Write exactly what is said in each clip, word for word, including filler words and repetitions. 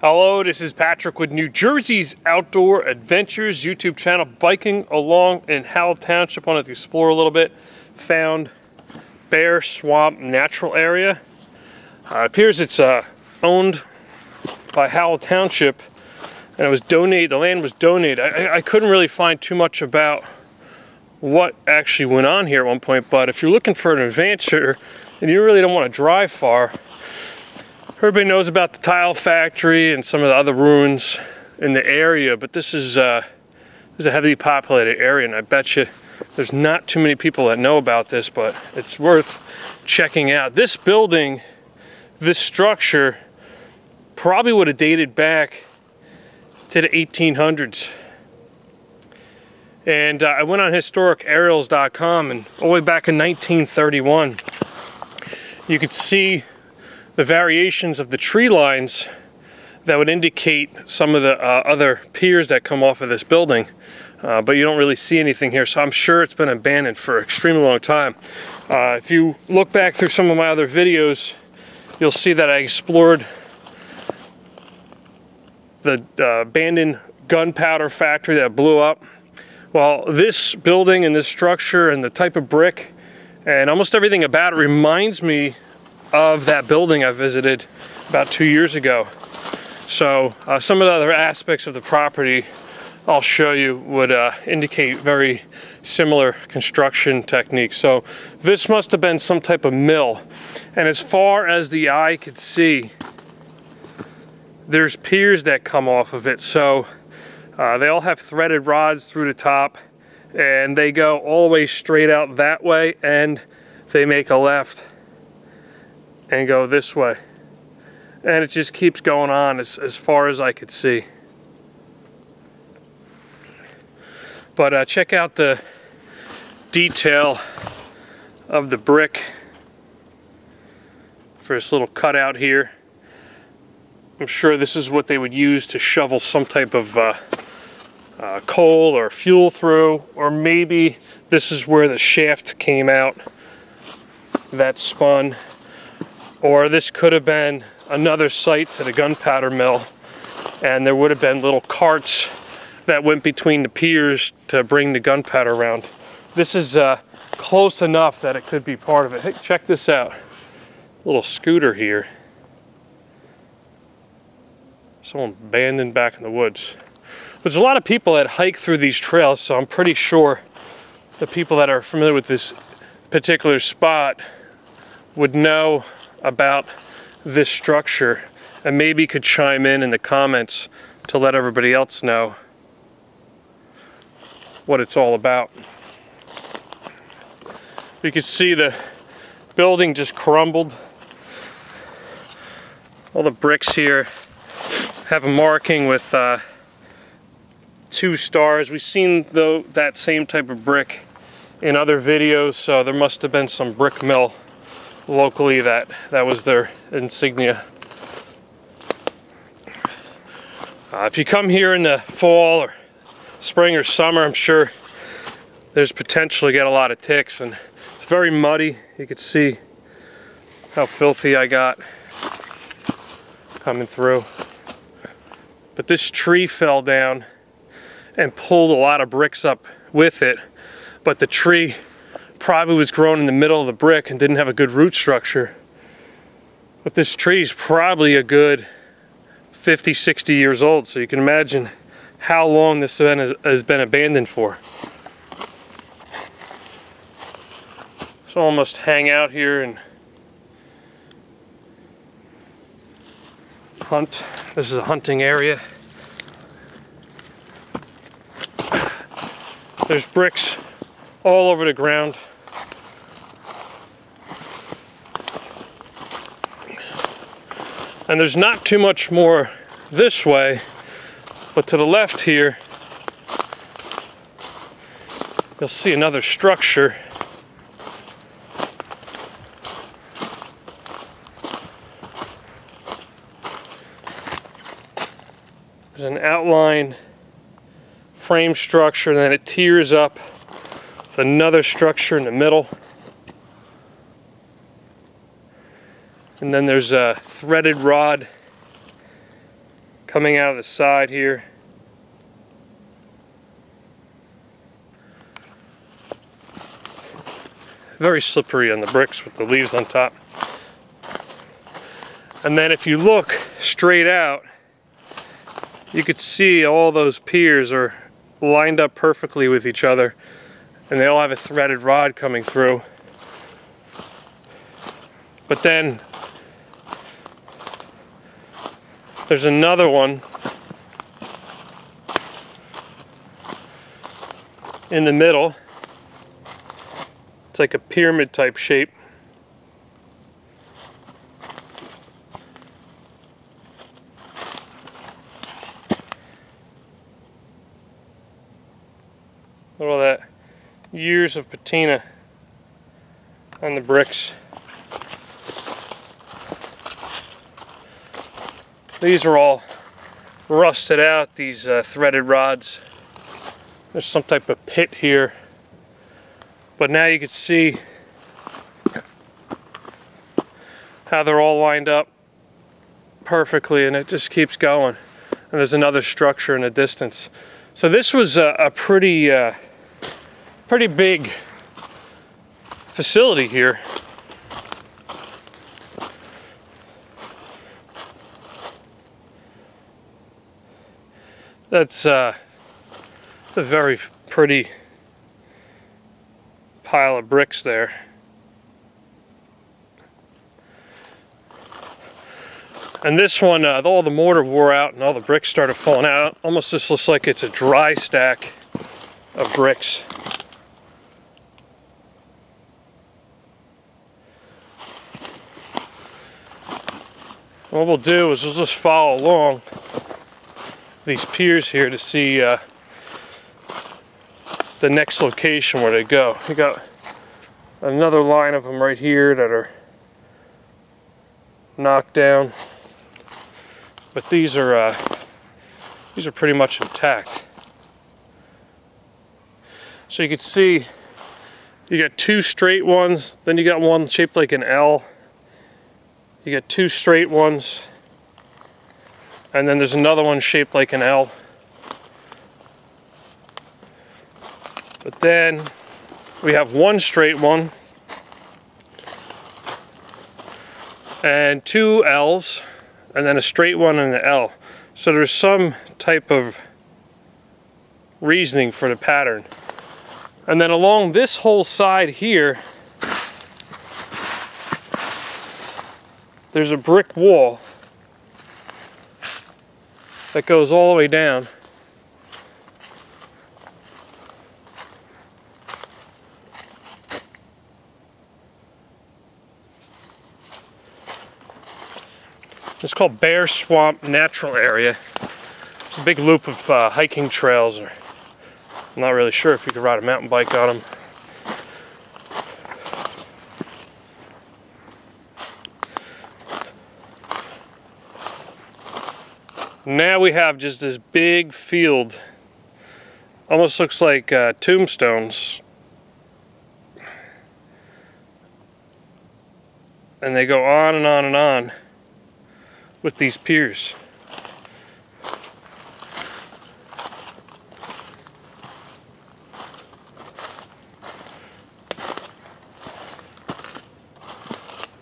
Hello, this is Patrick with New Jersey's Outdoor Adventures YouTube channel. Biking along in Howell Township, wanted to explore a little bit. Found Bear Swamp Natural Area. Uh, it appears it's uh, owned by Howell Township, and it was donated. The land was donated. I, I couldn't really find too much about what actually went on here at one point, but if you're looking for an adventure and you really don't want to drive far, everybody knows about the tile factory and some of the other ruins in the area, but this is, uh, this is a heavily populated area, and I bet you there's not too many people that know about this, but it's worth checking out. This building, this structure, probably would have dated back to the eighteen hundreds. And uh, I went on historic aerials dot com, and all the way back in nineteen thirty-one, you could see the variations of the tree lines that would indicate some of the uh, other piers that come off of this building, uh, but you don't really see anything here, so I'm sure it's been abandoned for an extremely long time. Uh, if you look back through some of my other videos, you'll see that I explored the uh, abandoned gunpowder factory that blew up. Well, this building and this structure and the type of brick and almost everything about it reminds me of that building I visited about two years ago. So uh, some of the other aspects of the property I'll show you would uh, indicate very similar construction techniques. So this must have been some type of mill. And as far as the eye could see, there's piers that come off of it. So uh, they all have threaded rods through the top, and they go all the way straight out that way, and they make a left and go this way, and it just keeps going on as, as far as I could see. But uh, check out the detail of the brick for this little cutout here. I'm sure this is what they would use to shovel some type of uh, uh, coal or fuel through, or maybe this is where the shaft came out that spun. Or this could have been another site to the gunpowder mill, and there would have been little carts that went between the piers to bring the gunpowder around. This is uh, close enough that it could be part of it. Hey, check this out. Little scooter here. Someone abandoned back in the woods. There's a lot of people that hike through these trails, so I'm pretty sure the people that are familiar with this particular spot would know about this structure, and maybe could chime in in the comments to let everybody else know what it's all about. You can see the building just crumbled. All the bricks here have a marking with uh, two stars. We've seen though that same type of brick in other videos, so there must have been some brick mill locally that that was their insignia. Uh, if you come here in the fall or spring or summer, I'm sure there's potentially got a lot of ticks, and it's very muddy. You can see how filthy I got coming through. But this tree fell down and pulled a lot of bricks up with it, but the tree probably was grown in the middle of the brick and didn't have a good root structure. But this tree is probably a good fifty, sixty years old, so you can imagine how long this event has been abandoned for. So I'll almost hang out here and hunt. This is a hunting area. There's bricks all over the ground. And there's not too much more this way, but to the left here, you'll see another structure. There's an outline frame structure, and then it tears up another structure in the middle, and then there's a threaded rod coming out of the side here. Very slippery on the bricks with the leaves on top. And then if you look straight out, you could see all those piers are lined up perfectly with each other, and they all have a threaded rod coming through. But then there's another one in the middle. It's like a pyramid type shape. Look at all that, years of patina on the bricks. These are all rusted out, these uh, threaded rods. There's some type of pit here. But now you can see how they're all lined up perfectly, and it just keeps going. And there's another structure in the distance. So this was a, a pretty, uh, pretty big facility here. That's uh, it's a very pretty pile of bricks there. And this one, uh, all the mortar wore out and all the bricks started falling out. Almost just looks like it's a dry stack of bricks. What we'll do is we'll just follow along these piers here to see uh, the next location where they go. We got another line of them right here that are knocked down, but these are uh, these are pretty much intact. So you can see you got two straight ones, then you got one shaped like an L. You got two straight ones. And then there's another one shaped like an L. But then we have one straight one and two L's, and then a straight one and an L. So there's some type of reasoning for the pattern. And then along this whole side here, there's a brick wall that goes all the way down. It's called Bear Swamp Natural Area. It's a big loop of uh, hiking trails. Or I'm not really sure if you could ride a mountain bike on them. Now we have just this big field, almost looks like uh, tombstones, and they go on and on and on with these piers.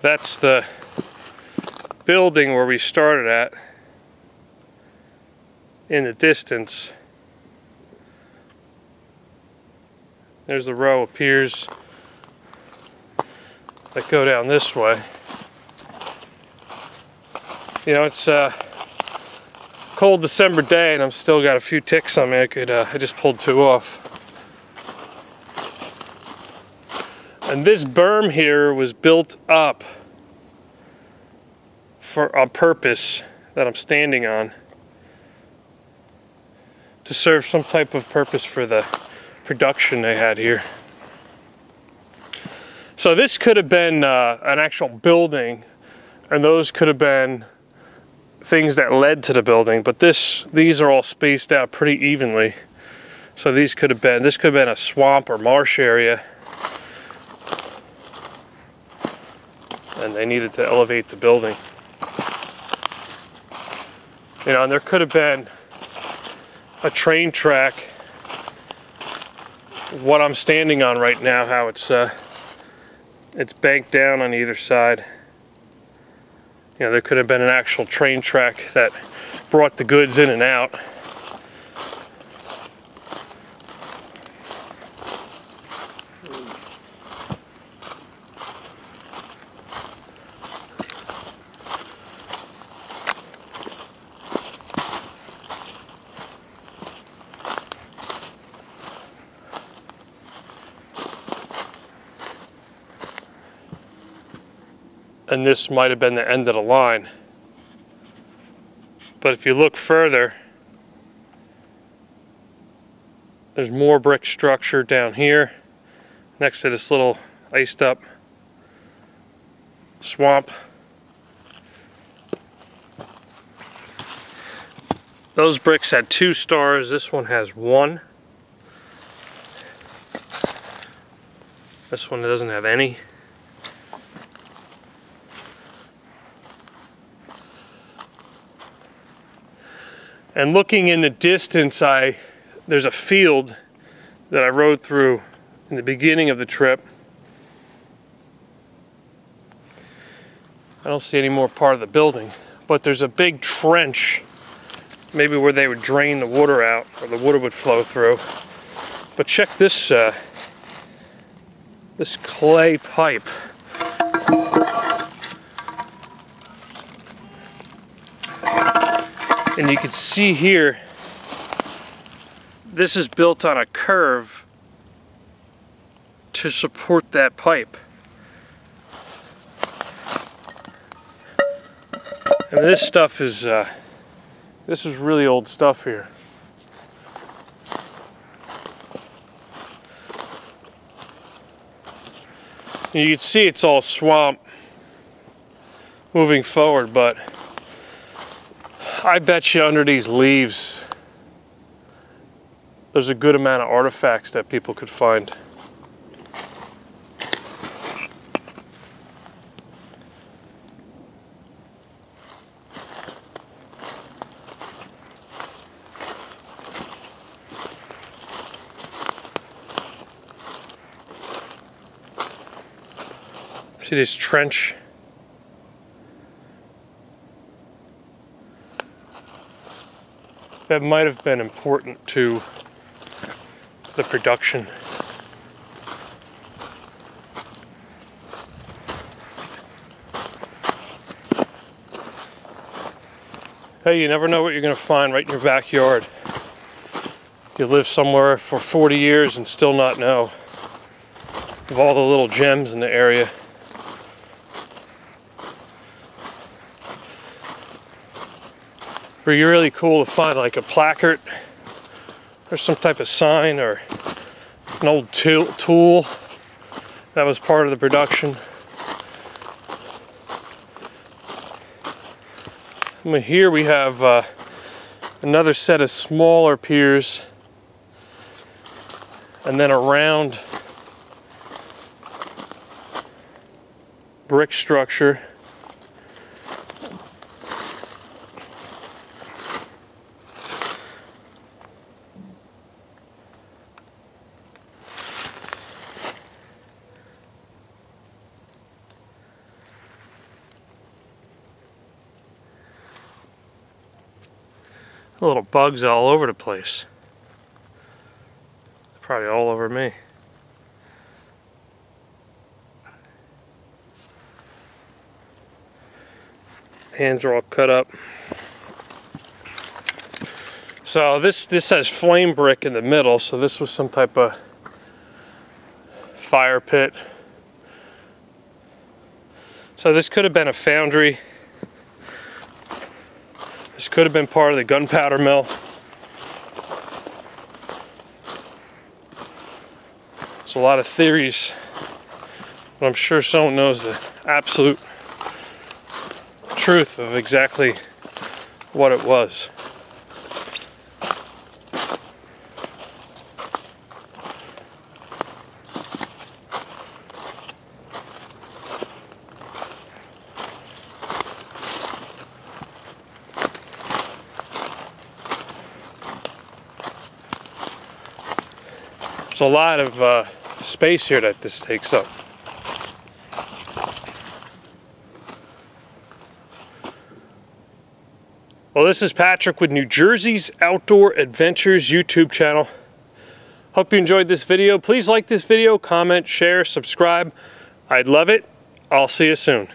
That's the building where we started at in the distance. There's the row of piers that go down this way. You know, it's a cold December day and I've still got a few ticks on me. I could, uh, I just pulled two off. And this berm here was built up for a purpose that I'm standing on, to serve some type of purpose for the production they had here. So this could have been uh, an actual building, and those could have been things that led to the building, but this, these are all spaced out pretty evenly. So these could have been, this could have been a swamp or marsh area, and they needed to elevate the building. You know, and there could have been a train track, what I'm standing on right now, how it's uh, it's banked down on either side. You know, there could have been an actual train track that brought the goods in and out. And this might have been the end of the line. But if you look further, there's more brick structure down here next to this little iced up swamp. Those bricks had two stars, this one has one. This one doesn't have any. And looking in the distance, I there's a field that I rode through in the beginning of the trip. I don't see any more part of the building, but there's a big trench, maybe where they would drain the water out, or the water would flow through. But check this, uh, this clay pipe. And you can see here, this is built on a curve to support that pipe. And this stuff is, uh, this is really old stuff here. And you can see it's all swamp moving forward, but I bet you under these leaves there's a good amount of artifacts that people could find. See this trench? That might have been important to the production. Hey, you never know what you're going to find right in your backyard. You live somewhere for forty years and still not know of all the little gems in the area. It'd be really cool to find like a placard or some type of sign or an old tool that was part of the production. And here we have uh, another set of smaller piers, and then a round brick structure. Little bugs all over the place. Probably all over me. Hands are all cut up. So this this has flame brick in the middle, so this was some type of fire pit. So this could have been a foundry. This could have been part of the gunpowder mill. There's a lot of theories, but I'm sure someone knows the absolute truth of exactly what it was. There's a lot of uh, space here that this takes up. Well, this is Patrick with New Jersey's Outdoor Adventures YouTube channel. Hope you enjoyed this video. Please like this video, comment, share, subscribe. I'd love it. I'll see you soon.